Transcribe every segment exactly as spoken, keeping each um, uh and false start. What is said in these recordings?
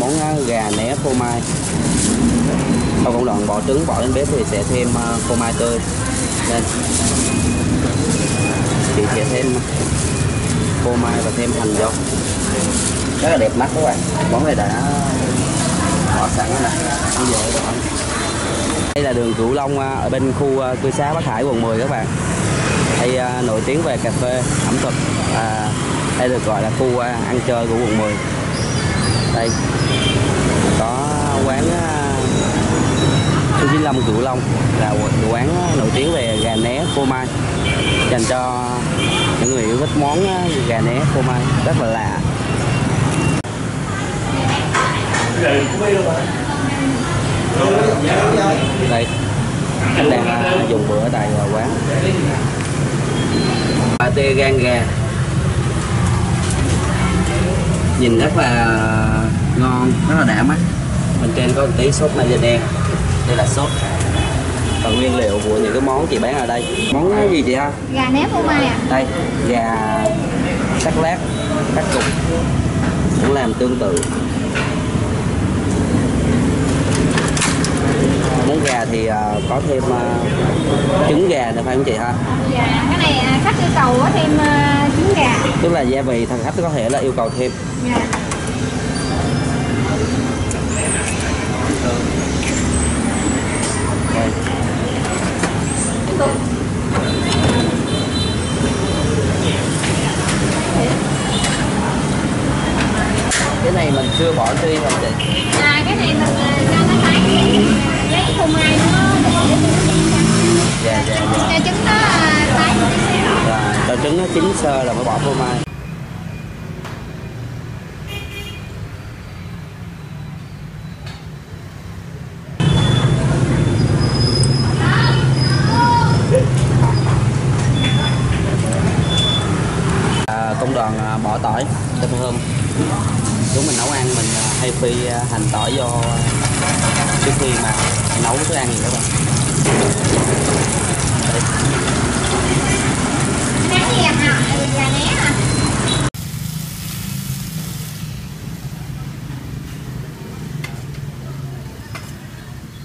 món gà né phô mai. Sau công đoạn bỏ trứng, bỏ lên bếp thì sẽ thêm phô mai tươi lên. Chị sẽ thêm phô mai và thêm hành vô. Rất là đẹp mắt các bạn. Món này đã bỏ sẵn rồi nè. Bây giờ các bạn. Đây là đường Cửu Long ở bên khu cư xá Bắc Hải, quận mười các bạn. Đây nổi tiếng về cà phê, ẩm thực. À, đây được gọi là khu ăn chơi của quận mười. Đây có quán số chín mươi lăm Cửu Long là quán nổi tiếng về gà né phô mai, dành cho những người yêu thích món gà né phô mai rất là lạ. Đây anh đang dùng bữa tại quán pate gan gà, nhìn rất là ngon, rất là đã mắt. Bên trên có một tí sốt mai đen, đây là sốt và nguyên liệu của những cái món chị bán ở đây. Món gì chị ha? Gà nếp phô mai à? Đây, gà sắc lát, cắt cục cũng làm tương tự. Món gà thì uh, có thêm uh, trứng gà nữa phải không chị ha? Dạ, cái này khách yêu cầu có thêm uh, trứng gà. Tức là gia vị thằng khách có thể là yêu cầu thêm. Dạ. Cái này mình chưa bỏ tri không chị? À, cái này mình cho nó thái lấy phô mai nó cho dạ, dạ, dạ. Trứng nó thái một tí xíu. Rồi, cho trứng nó chín sơ là mới bỏ phô mai. Công đoạn bỏ tỏi cho thơm. Chúng mình nấu ăn mình hay phi hành tỏi vô trước khi mà nấu thức ăn gì các bạn.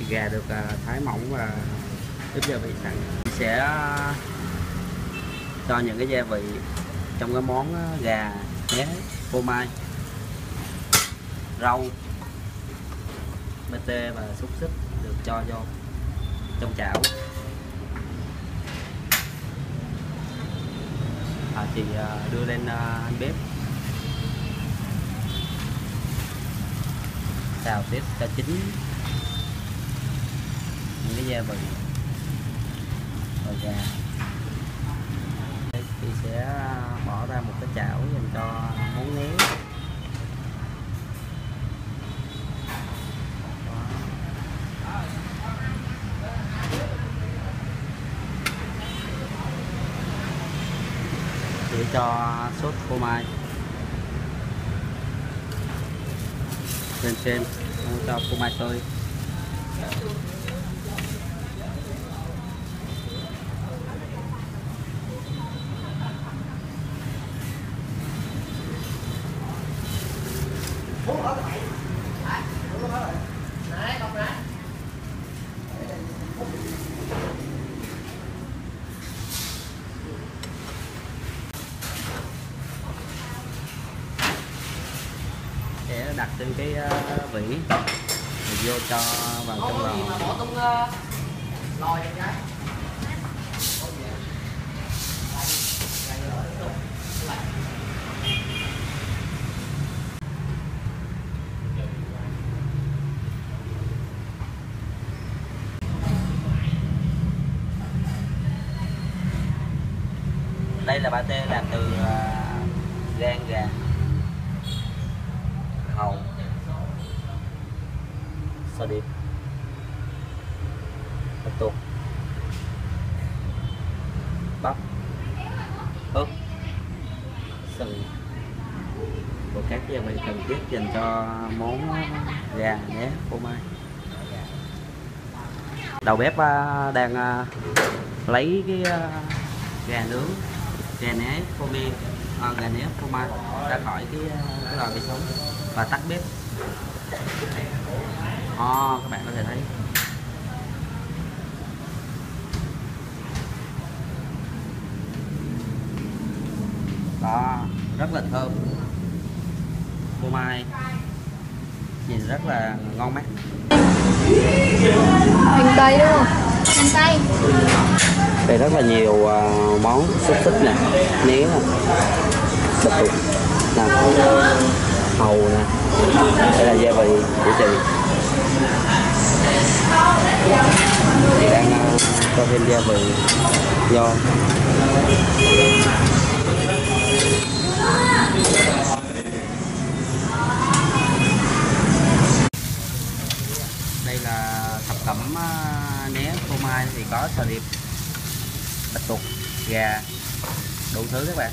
Gà được thái mỏng và ướp gia vị sẵn. Sẽ cho những cái gia vị trong cái món gà né phô mai, rau bê tê và xúc xích được cho vô trong chảo. À, chị đưa lên bếp xào tiếp cho chín những cái gia vị rồi gà. Chị sẽ bỏ ra một cái chảo dành cho món né. Để cho sốt phô mai lên trên, cho phô mai tươi. Sẽ đặt thêm cái vỉ mình vô cho vào trong lò. Đây là pate làm từ gan gà, hàu, sò điệp, bạch tuộc, bắp, ớt, sừng và các gia vị cần thiết dành cho món gà né phô mai. Đầu bếp đang lấy cái gà nướng, gà né phô mai, à, gà né phô mai ra khỏi cái cái lò vi sóng và tắt bếp. À, các bạn có thể thấy đó, rất là thơm. Phô mai nhìn rất là ngon mắt. Hành tây đúng không? Hành tây. Đây rất là nhiều uh, món xúc xích nè, nén nè, bịch bịch nè, hầu nè. Đây là gia vị của chị. Chị đang uh, cho thêm gia vị do. Đây là thập cẩm né phô mai thì có sò điệp, bạch tuộc, gà, đủ thứ các bạn.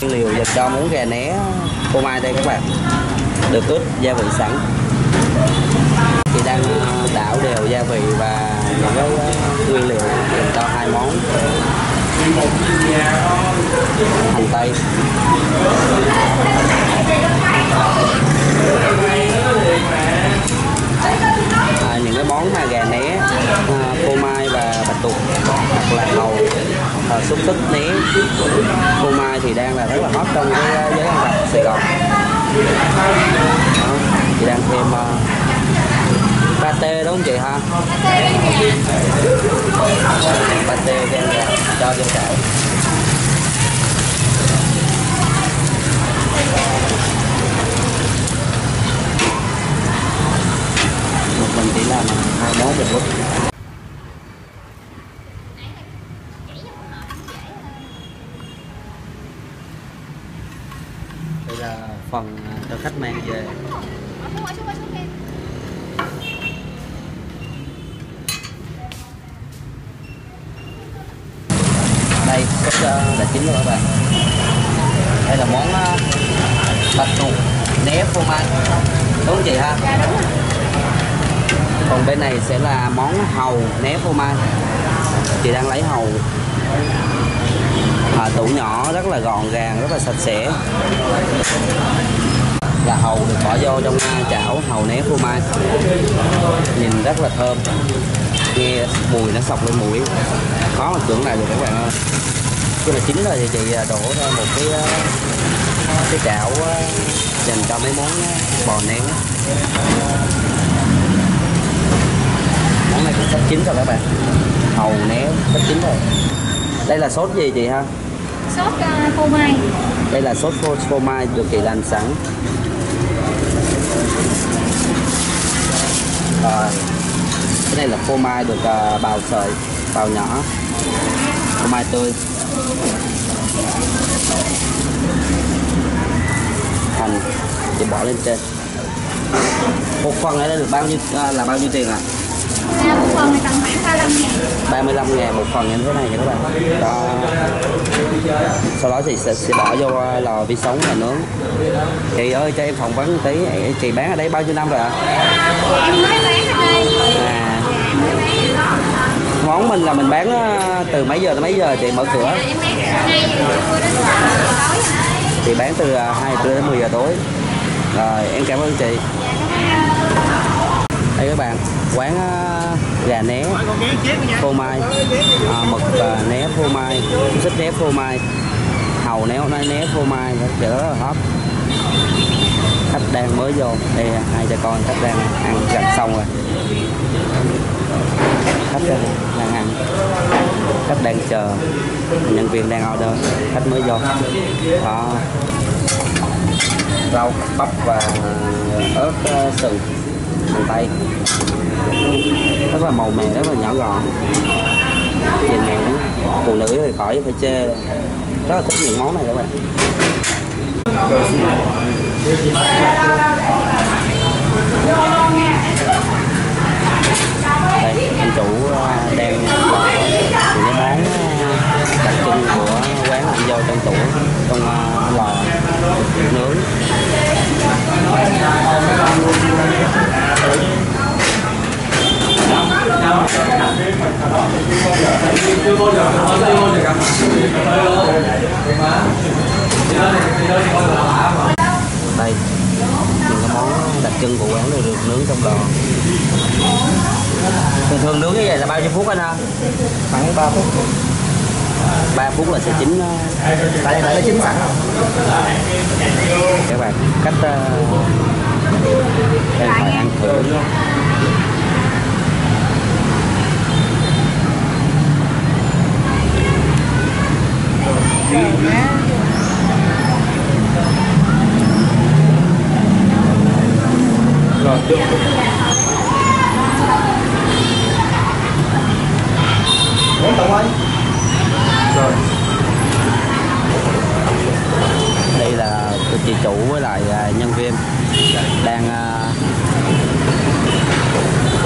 Nguyên liệu dành cho muỗng gà né phô mai đây các bạn, được ướp gia vị sẵn. Chị đang đảo đều gia vị và những cái nguyên liệu dành cho hai món hành tây. À, những cái món mà gà né, phô mai và bạch tuộc hoặc là hầu, xúc xích né, phô mai thì đang là rất là hot trong cái giới ăn vặt Sài Gòn. Đó, chị đang thêm uh, pate đúng không chị ha? Pate đem ra cho vô chảo. Một mình chỉ làm hai món vịt quất. Đây là phần cho khách mang về. Đây cách đã chín rồi các bạn. Đây là món bạch tuộc né phô mai đúng không chị ha? Còn bên này sẽ là món hàu né phô mai. Chị đang lấy hàu. À, tủ nhỏ rất là gọn gàng, rất là sạch sẽ. Là hàu được bỏ vô trong chảo hàu né phô mai, nhìn rất là thơm, nghe mùi nó sọc lên mũi, khó mà tưởng lại được các bạn ơi. Khi mà chín rồi thì chị đổ ra một cái cái chảo dành cho mấy món bò nén. Món này cũng sắp chín rồi các bạn, hàu né sắp chín rồi. Đây là sốt gì chị ha? Sốt uh, phô mai. Đây là sốt phô, phô mai được chị làm sẵn. Rồi. Cái này là phô mai được uh, bào sợi, bào nhỏ. Phô mai tươi. Hành chị bỏ lên trên. Một phần này được bao nhiêu uh, là bao nhiêu tiền ạ? À? À, một phần này tầm khoảng ba mươi lăm ngàn một phần như thế này nha các bạn. Đó. Sau đó thì sẽ, sẽ bỏ vô lò vi sóng và nướng. Chị ơi cho em phỏng vấn tí, chị bán ở đây bao nhiêu năm rồi ạ? À? Em mới bán ở đây. À. Món mình là mình bán từ mấy giờ tới mấy giờ chị mở cửa? Chị bán từ hai giờ trưa đến mười giờ tối. Rồi em cảm ơn chị. Đây các bạn, quán gà né phô mai, à, mực né phô mai, xúc xích né phô mai, hàu né né phô mai, rất là hot. Khách đang mới vô, đây hai cha con khách đang ăn gần xong rồi. Khách đang ăn, khách đang chờ, nhân viên đang order, khách mới vô. Đó. Rau bắp và ớt sừng. Hành tây rất là màu mè, rất là nhỏ gọn, nhìn mẹ phụ nữ thì khỏi phải chê, rất là thích những món này các bạn. Đây, anh chủ đem bỏ những cái món đặc trưng của quán làm vô trong tủ, trong lò nướng. Hãy subscribe cho kênh Ghiền Mì Gõ để không bỏ lỡ những video hấp dẫn. chưa bao giờ, chưa bao giờ gặp tới luôn. Thì đó này, thì đó coi là lạ mà. Đây, những cái món đặc trưng của quán này được nướng trong lò. Thường thường nướng như vậy là bao nhiêu phút anh ha? Khoảng ba phút. ba phút là sẽ chín. Tại đây là chín sẵn rồi. Các bạn cách đây phải ăn thử. Rồi. Muốn tao quay. Rồi. Đây là chị chủ với lại nhân viên đang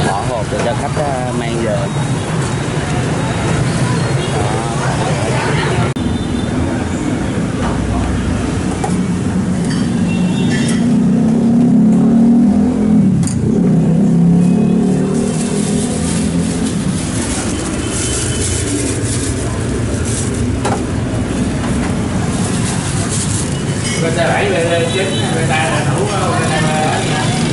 bỏ hộp để cho khách mang về. Người ta bảy người ta chín người ta là đủ người ta